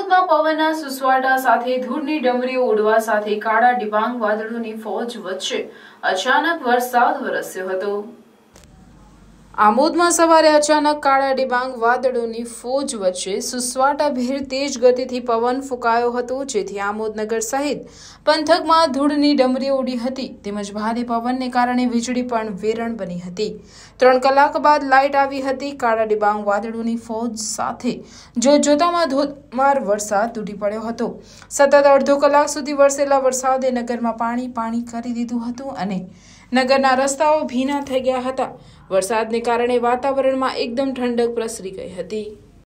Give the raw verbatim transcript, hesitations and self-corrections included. દાહોદમાં પવનના સુસવાટા સાથે ધૂળની ડમરીઓ ઉડવા સાથે કાળા ડિબાંગ વાદળોની ફોજ વચ્ચે અચાનક વરસાદ વરસ્યો હતો। આમોદમાં સવારે અચાનક કાળા ડિબાંગ વાદળોની ફોજ વચ્ચે સુસવાટાભેર તેજ ગતિથી પવન ફૂંકાયો હતો, જેથી આમોદનગર સહિત પંથકમાં ધૂળની ડમરીઓ ઉડી હતી તેમજ ભારે પવનને કારણે વીજળી પણ વેરણ બની હતી। ત્રણ કલાક બાદ લાઇટ આવી હતી। કાળા ડિબાંગ વાદળોની ફોજ સાથે જોતજોતામાં ધોધમાર વરસાદ તૂટી પડ્યો હતો। સતત અડધો કલાક સુધી વરસેલા વરસાદે નગરમાં પાણી પાણી કરી દીધું હતું અને નગરના રસ્તાઓ ભીના થઈ ગયા હતા। વરસાદને કારણે વાતાવરણમાં એકદમ ઠંડક પ્રસરી ગઈ હતી।